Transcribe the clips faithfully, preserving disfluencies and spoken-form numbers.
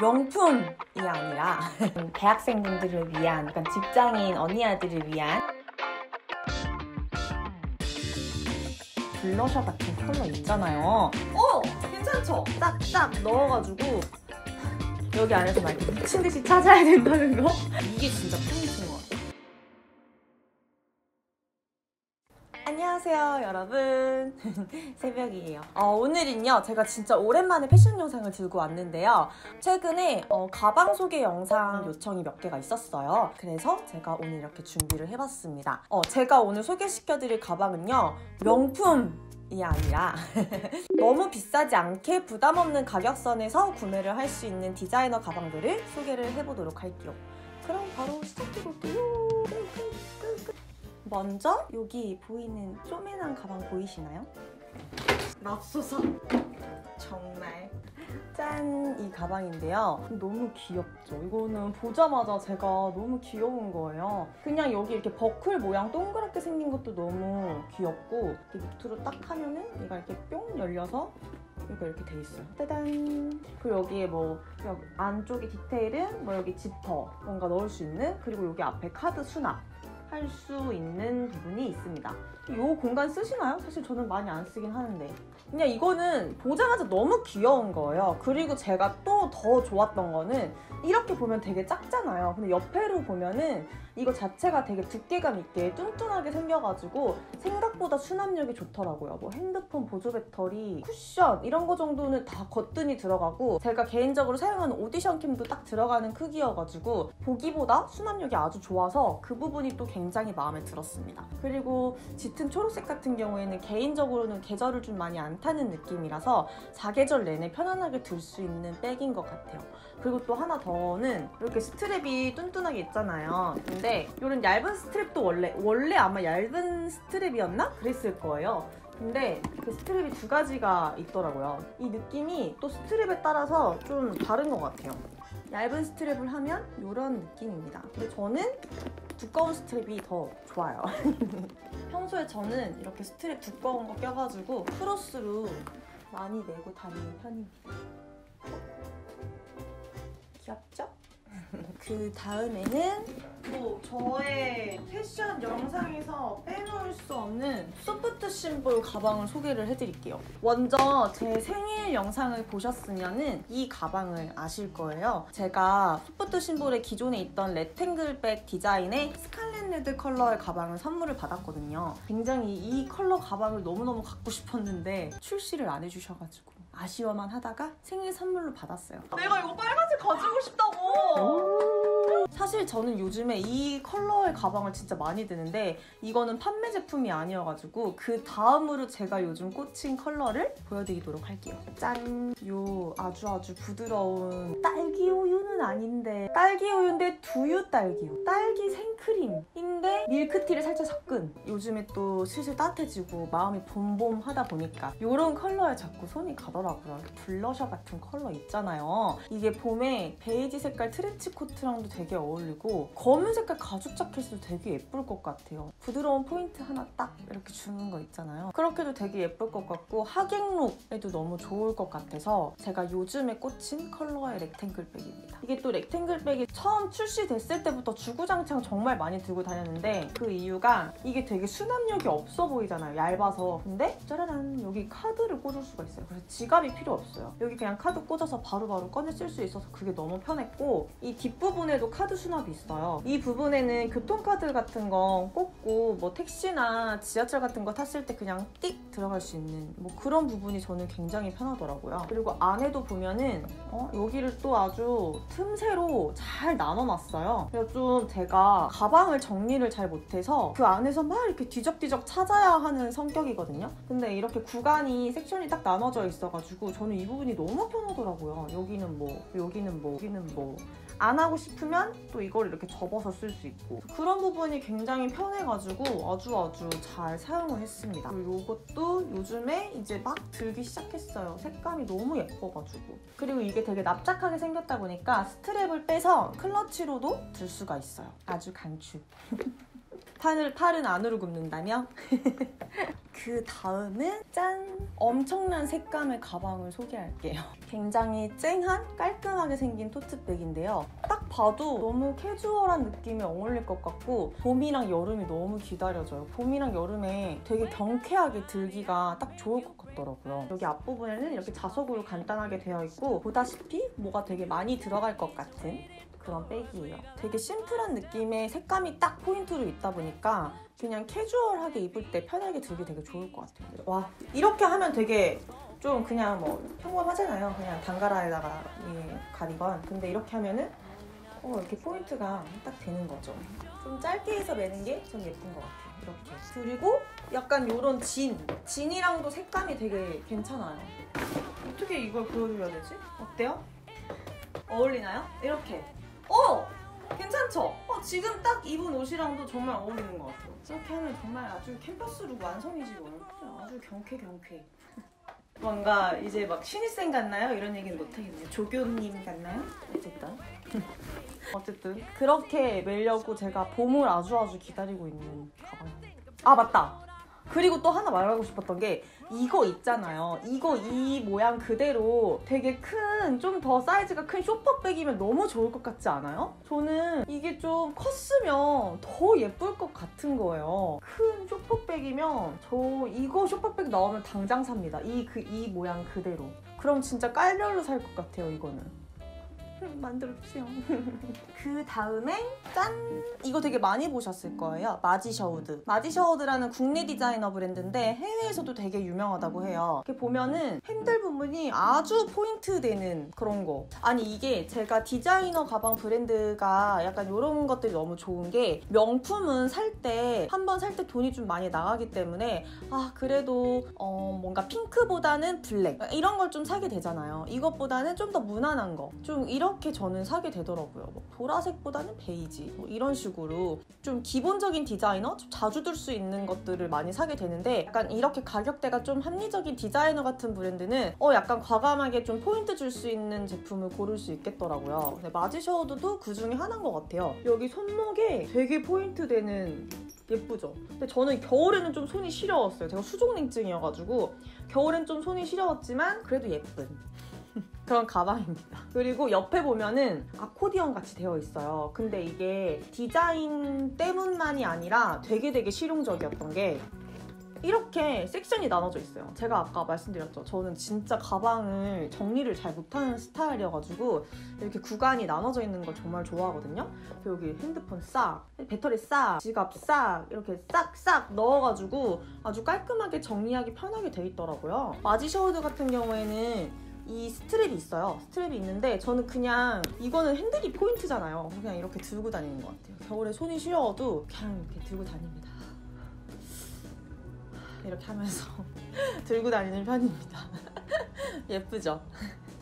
명품이 아니라 대학생분들을 위한, 약간 직장인 언니아들을 위한 블러셔 같은 컬러 있잖아요. 오! 괜찮죠? 딱딱 넣어가지고 여기 안에서 막 미친듯이 찾아야 된다는 거? 이게 진짜 포인트인 것 같아요. 안녕하세요 여러분. 새벽이에요. 어, 오늘은요 제가 진짜 오랜만에 패션 영상을 들고 왔는데요, 최근에 어, 가방 소개 영상 요청이 몇 개가 있었어요. 그래서 제가 오늘 이렇게 준비를 해봤습니다. 어, 제가 오늘 소개시켜드릴 가방은요 명품 이 아니라 너무 비싸지 않게 부담 없는 가격선에서 구매를 할 수 있는 디자이너 가방들을 소개를 해보도록 할게요. 그럼 바로 시작해볼게요. 먼저 여기 보이는 쪼매난 가방 보이시나요? 맙소사! 정말 짠! 이 가방인데요. 너무 귀엽죠? 이거는 보자마자 제가 너무 귀여운 거예요. 그냥 여기 이렇게 버클 모양 동그랗게 생긴 것도 너무 귀엽고, 이렇게 밑으로 딱 하면은 얘가 이렇게 뿅 열려서 이거 이렇게 돼 있어요. 따단! 그리고 여기에 뭐 여기 안쪽에 디테일은 뭐 여기 지퍼 뭔가 넣을 수 있는, 그리고 여기 앞에 카드 수납 할 수 있는 부분이 있습니다. 이 공간 쓰시나요? 사실 저는 많이 안 쓰긴 하는데, 그냥 이거는 보자마자 너무 귀여운 거예요. 그리고 제가 또 더 좋았던 거는 이렇게 보면 되게 작잖아요. 근데 옆으로 보면은 이거 자체가 되게 두께감 있게 뚱뚱하게 생겨가지고 생각보다 수납력이 좋더라고요. 뭐 핸드폰, 보조배터리, 쿠션 이런 거 정도는 다 거뜬히 들어가고, 제가 개인적으로 사용하는 오디션캠도 딱 들어가는 크기여가지고 보기보다 수납력이 아주 좋아서 그 부분이 또 굉장히 마음에 들었습니다. 그리고 짙은 초록색 같은 경우에는 개인적으로는 계절을 좀 많이 안 타는 느낌이라서 사계절 내내 편안하게 들 수 있는 백인 것 같아요. 그리고 또 하나 더는 이렇게 스트랩이 뚠뚠하게 있잖아요. 근데 이런 얇은 스트랩도 원래 원래 아마 얇은 스트랩이었나? 그랬을 거예요. 근데 그 스트랩이 두 가지가 있더라고요. 이 느낌이 또 스트랩에 따라서 좀 다른 것 같아요. 얇은 스트랩을 하면 이런 느낌입니다. 근데 저는 두꺼운 스트랩이 더 좋아요. 평소에 저는 이렇게 스트랩 두꺼운 거 껴가지고 크로스로 많이 메고 다니는 편입니다. 귀엽죠? 그 다음에는 또 저의 패션 영상에서 빼놓을 수 없는 소프트 심볼 가방을 소개를 해드릴게요. 먼저 제 생일 영상을 보셨으면은 이 가방을 아실 거예요. 제가 소프트 심볼의 기존에 있던 렉탱글백 디자인의 스칼렛 레드 컬러의 가방을 선물을 받았거든요. 굉장히 이 컬러 가방을 너무너무 갖고 싶었는데 출시를 안 해주셔가지고 아쉬워만 하다가 생일 선물로 받았어요. 내가 이거 빨간색 가지고 싶다고! 사실 저는 요즘에 이 컬러의 가방을 진짜 많이 드는데 이거는 판매 제품이 아니어가지고 그 다음으로 제가 요즘 꽂힌 컬러를 보여드리도록 할게요. 짠! 요 아주 아주 부드러운 딸기우유는 아닌데 딸기우유인데 두유 딸기우, 딸기 생크림인데 밀크티를 살짝 섞은, 요즘에 또 슬슬 따뜻해지고 마음이 봄봄하다 보니까 요런 컬러에 자꾸 손이 가더라고요. 블러셔 같은 컬러 있잖아요. 이게 봄에 베이지 색깔 트렌치코트랑도 되게 어울리고 검은 색깔 가죽 자켓도 되게 예쁠 것 같아요. 부드러운 포인트 하나 딱 이렇게 주는 거 있잖아요. 그렇게도 되게 예쁠 것 같고 하객룩에도 너무 좋을 것 같아서 제가 요즘에 꽂힌 컬러의 렉탱글백입니다. 이게 또 렉탱글백이 처음 출시됐을 때부터 주구장창 정말 많이 들고 다녔는데 그 이유가 이게 되게 수납력이 없어 보이잖아요. 얇아서. 근데 짜라란 여기 카드를 꽂을 수가 있어요. 그래서 지갑 필요 없어요. 여기 그냥 카드 꽂아서 바로바로 꺼내 쓸 수 있어서 그게 너무 편했고, 이 뒷부분에도 카드 수납이 있어요. 이 부분에는 교통카드 같은 거 꽂고 뭐 택시나 지하철 같은 거 탔을 때 그냥 띡 들어갈 수 있는 뭐 그런 부분이 저는 굉장히 편하더라고요. 그리고 안에도 보면은 어? 여기를 또 아주 틈새로 잘 나눠놨어요. 그래서 좀 제가 가방을 정리를 잘 못해서 그 안에서 막 이렇게 뒤적뒤적 찾아야 하는 성격이거든요. 근데 이렇게 구간이 섹션이 딱 나눠져 있어가지고 저는 이 부분이 너무 편하더라고요. 여기는 뭐, 여기는 뭐, 여기는 뭐. 안 하고 싶으면 또 이걸 이렇게 접어서 쓸 수 있고, 그런 부분이 굉장히 편해가지고 아주 아주 잘 사용을 했습니다. 그리고 이것도 요즘에 이제 막 들기 시작했어요. 색감이 너무 예뻐가지고. 그리고 이게 되게 납작하게 생겼다 보니까 스트랩을 빼서 클러치로도 들 수가 있어요. 아주 강추. 팔을, 팔은 안으로 굽는다며? 그 다음은 짠! 엄청난 색감의 가방을 소개할게요. 굉장히 쨍한 깔끔하게 생긴 토트백인데요. 딱 봐도 너무 캐주얼한 느낌이 어울릴 것 같고 봄이랑 여름이 너무 기다려져요. 봄이랑 여름에 되게 경쾌하게 들기가 딱 좋을 것 같더라고요. 여기 앞부분에는 이렇게 자석으로 간단하게 되어 있고 보다시피 뭐가 되게 많이 들어갈 것 같은 그런 백이에요. 되게 심플한 느낌의 색감이 딱 포인트로 있다 보니까 그냥 캐주얼하게 입을 때 편하게 들기 되게 좋을 것 같아요. 와, 이렇게 하면 되게 좀 그냥 뭐 평범하잖아요. 그냥 단가라에다가 예, 가디건. 근데 이렇게 하면은 어, 이렇게 포인트가 딱 되는 거죠. 좀 짧게 해서 매는 게 좀 예쁜 것 같아요. 이렇게. 그리고 약간 요런 진. 진이랑도 색감이 되게 괜찮아요. 어떻게 이걸 보여줘야 되지? 어때요? 어울리나요? 이렇게. 어! 괜찮죠? 어, 지금 딱 입은 옷이랑도 정말 어울리는 것 같아요. 이렇게 하면 정말 아주 캠퍼스룩 완성이지 뭘. 아주 경쾌 경쾌. 뭔가 이제 막 신입생 같나요? 이런 얘기는 못하겠네요. 조교님 같나요? 어쨌든. 어쨌든 그렇게 매려고 제가 봄을 아주 아주 기다리고 있는 가방입니다. 아 맞다! 그리고 또 하나 말하고 싶었던 게 이거 있잖아요. 이거 이 모양 그대로 되게 큰, 좀 더 사이즈가 큰 쇼퍼백이면 너무 좋을 것 같지 않아요? 저는 이게 좀 컸으면 더 예쁠 것 같은 거예요. 큰 쇼퍼백이면 저 이거 쇼퍼백 나오면 당장 삽니다. 이 그 이 모양 그대로. 그럼 진짜 깔별로 살 것 같아요, 이거는. 만들어주세요. 그 다음에 짠! 이거 되게 많이 보셨을 거예요. 마지셔우드. 마지셔우드라는 국내 디자이너 브랜드인데 해외에서도 되게 유명하다고 해요. 이렇게 보면은 핸들 부분이 아주 포인트 되는 그런 거. 아니 이게 제가 디자이너 가방 브랜드가 약간 이런 것들이 너무 좋은 게 명품은 살 때 한 번 살 때 돈이 좀 많이 나가기 때문에 아 그래도 어 뭔가 핑크보다는 블랙 이런 걸 좀 사게 되잖아요. 이것보다는 좀 더 무난한 거. 좀 이런 이렇게 저는 사게 되더라고요. 뭐 보라색보다는 베이지 뭐 이런 식으로 좀 기본적인 디자이너? 좀 자주 들 수 있는 것들을 많이 사게 되는데 약간 이렇게 가격대가 좀 합리적인 디자이너 같은 브랜드는 어 약간 과감하게 좀 포인트 줄 수 있는 제품을 고를 수 있겠더라고요. 근데 마지셔우드도 그 중에 하나인 것 같아요. 여기 손목에 되게 포인트 되는 예쁘죠? 근데 저는 겨울에는 좀 손이 시려웠어요. 제가 수족냉증이어가지고 겨울엔 좀 손이 시려웠지만 그래도 예쁜 그런 가방입니다. 그리고 옆에 보면은 아코디언 같이 되어 있어요. 근데 이게 디자인 때문만이 아니라 되게 되게 실용적이었던 게 이렇게 섹션이 나눠져 있어요. 제가 아까 말씀드렸죠. 저는 진짜 가방을 정리를 잘 못하는 스타일이어가지고 이렇게 구간이 나눠져 있는 걸 정말 좋아하거든요. 여기 핸드폰 싹, 배터리 싹, 지갑 싹 이렇게 싹싹 넣어가지고 아주 깔끔하게 정리하기 편하게 돼 있더라고요. 마지셔우드 같은 경우에는 이 스트랩이 있어요. 스트랩이 있는데 저는 그냥 이거는 핸들이 포인트잖아요. 그냥 이렇게 들고 다니는 것 같아요. 겨울에 손이 시려워도 그냥 이렇게 들고 다닙니다. 이렇게 하면서 들고 다니는 편입니다. 예쁘죠?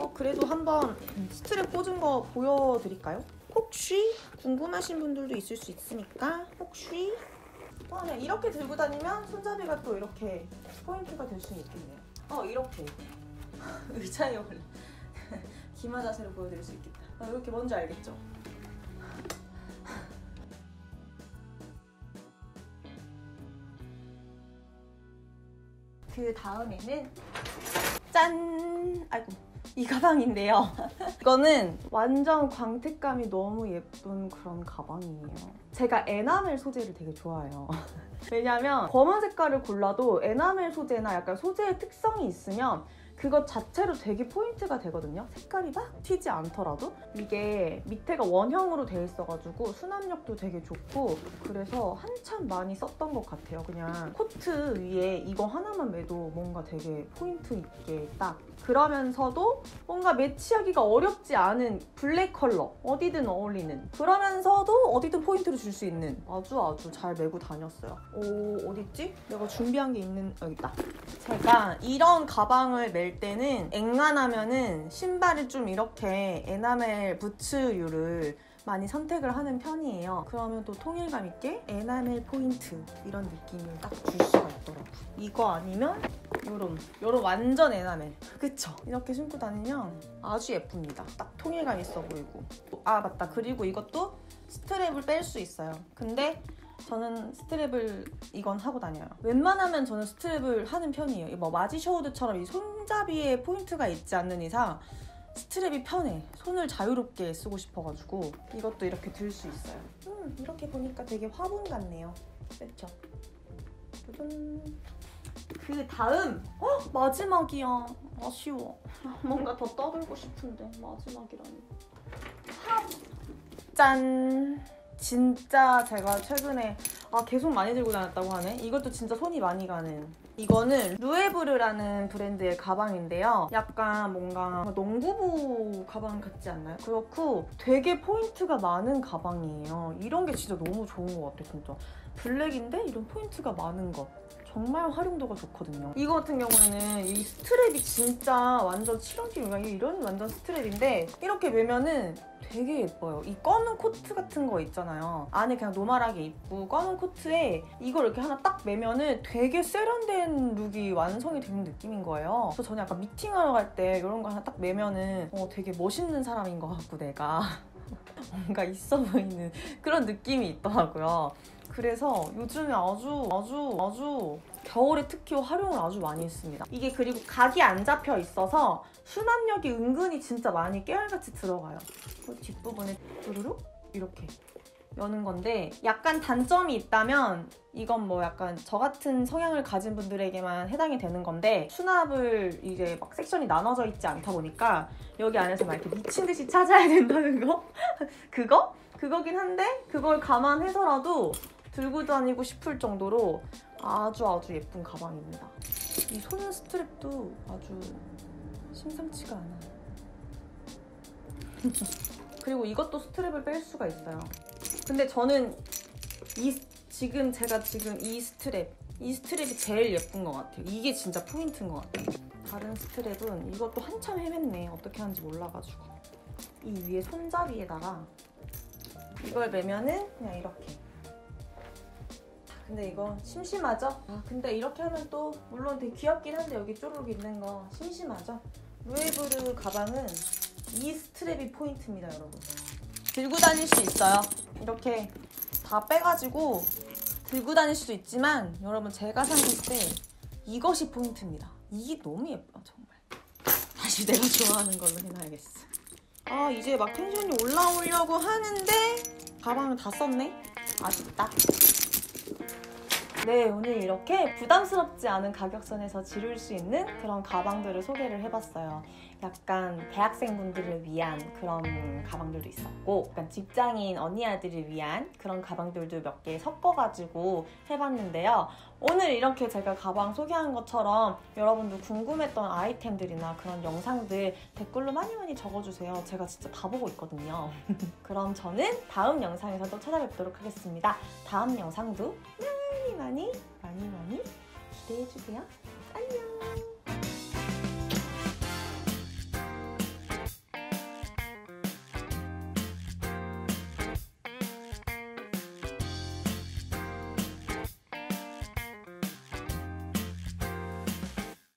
어, 그래도 한번 스트랩 꽂은 거 보여드릴까요? 혹시 궁금하신 분들도 있을 수 있으니까 혹시 어, 그냥 이렇게 들고 다니면 손잡이가 또 이렇게 포인트가 될 수 있겠네요. 어, 이렇게 의자에 올라 기마 자세로 보여드릴 수 있겠다. 아, 이렇게 뭔지 알겠죠? 그 다음에는 짠! 아이고 이 가방인데요. 이거는 완전 광택감이 너무 예쁜 그런 가방이에요. 제가 에나멜 소재를 되게 좋아해요. 왜냐면 검은 색깔을 골라도 에나멜 소재나 약간 소재의 특성이 있으면 그것 자체로 되게 포인트가 되거든요. 색깔이 막 튀지 않더라도 이게 밑에가 원형으로 되어 있어가지고 수납력도 되게 좋고 그래서 한참 많이 썼던 것 같아요. 그냥 코트 위에 이거 하나만 매도 뭔가 되게 포인트 있게 딱 그러면서도 뭔가 매치하기가 어렵지 않은 블랙 컬러 어디든 어울리는 그러면서도 어디든 포인트를 줄 수 있는 아주 아주 잘 메고 다녔어요. 오 어딨지? 내가 준비한 게 있는 여기 있다. 제가 이런 가방을 멜 때는 앵간하면은 신발을 좀 이렇게 에나멜 부츠류를 많이 선택을 하는 편이에요. 그러면 또 통일감 있게 에나멜 포인트 이런 느낌을 딱 줄 수가 있더라고요. 이거 아니면 요런 요런 완전 에나멜 그쵸? 이렇게 신고 다니면 아주 예쁩니다. 딱 통일감 있어 보이고. 아 맞다. 그리고 이것도 스트랩을 뺄 수 있어요. 근데 저는 스트랩을 이건 하고 다녀요. 웬만하면 저는 스트랩을 하는 편이에요. 뭐 마지셔우드처럼 이 손잡이에 포인트가 있지 않는 이상 스트랩이 편해. 손을 자유롭게 쓰고 싶어가지고 이것도 이렇게 들 수 있어요. 음, 이렇게 보니까 되게 화분 같네요. 그렇죠? 짜잔. 그 다음! 어? 마지막이야. 아쉬워. 뭔가 더 떠들고 싶은데 마지막이라니. 하! 짠! 진짜 제가 최근에 아 계속 많이 들고 다녔다고 하네? 이것도 진짜 손이 많이 가는. 이거는 루에브르라는 브랜드의 가방인데요. 약간 뭔가 농구부 가방 같지 않나요? 그렇고 되게 포인트가 많은 가방이에요. 이런 게 진짜 너무 좋은 것 같아요. 진짜 블랙인데 이런 포인트가 많은 것 정말 활용도가 좋거든요. 이거 같은 경우에는 이 스트랩이 진짜 완전 칠원끼 이런 완전 스트랩인데 이렇게 매면은 되게 예뻐요. 이 검은 코트 같은 거 있잖아요. 안에 그냥 노멀하게 입고 검은 코트에 이걸 이렇게 하나 딱 매면은 되게 세련된 룩이 완성이 되는 느낌인 거예요. 그래서 저는 약간 미팅하러 갈 때 이런 거 하나 딱 매면은 어, 되게 멋있는 사람인 것 같고 내가 뭔가 있어 보이는 그런 느낌이 있더라고요. 그래서 요즘에 아주 아주 아주 겨울에 특히 활용을 아주 많이 했습니다. 이게 그리고 각이 안 잡혀 있어서 수납력이 은근히 진짜 많이 깨알같이 들어가요. 뒷부분에 뚜루룩 이렇게 여는 건데 약간 단점이 있다면 이건 뭐 약간 저 같은 성향을 가진 분들에게만 해당이 되는 건데 수납을 이제 막 섹션이 나눠져 있지 않다 보니까 여기 안에서 막 이렇게 미친 듯이 찾아야 된다는 거? 그거? 그거긴 한데 그걸 감안해서라도 들고 다니고 싶을 정도로 아주 아주 예쁜 가방입니다. 이 손 스트랩도 아주 심상치가 않아요. 그리고 이것도 스트랩을 뺄 수가 있어요. 근데 저는 이 지금 제가 지금 이 스트랩 이 스트랩이 제일 예쁜 것 같아요. 이게 진짜 포인트인 것 같아요. 다른 스트랩은 이것도 한참 헤맸네. 어떻게 하는지 몰라가지고 이 위에 손잡이에다가 이걸 매면은 그냥 이렇게. 근데 이거 심심하죠? 아 근데 이렇게 하면 또 물론 되게 귀엽긴 한데 여기 쪼르륵 있는 거 심심하죠? 루에브르 가방은 이 스트랩이 포인트입니다, 여러분. 들고 다닐 수 있어요. 이렇게 다 빼가지고 들고 다닐 수도 있지만 여러분 제가 생각할 때 이것이 포인트입니다. 이게 너무 예뻐 정말. 다시 내가 좋아하는 걸로 해놔야겠어. 아 이제 막 텐션이 올라오려고 하는데 가방을 다 썼네? 아쉽다. 네, 오늘 이렇게 부담스럽지 않은 가격선에서 지를 수 있는 그런 가방들을 소개를 해봤어요. 약간 대학생분들을 위한 그런 가방들도 있었고 약간 직장인 언니아들을 위한 그런 가방들도 몇 개 섞어가지고 해봤는데요. 오늘 이렇게 제가 가방 소개한 것처럼 여러분도 궁금했던 아이템들이나 그런 영상들 댓글로 많이 많이 적어주세요. 제가 진짜 다 보고 있거든요. 그럼 저는 다음 영상에서 또 찾아뵙도록 하겠습니다. 다음 영상도 많이 많이 많이 많이 기대해주세요. 안녕!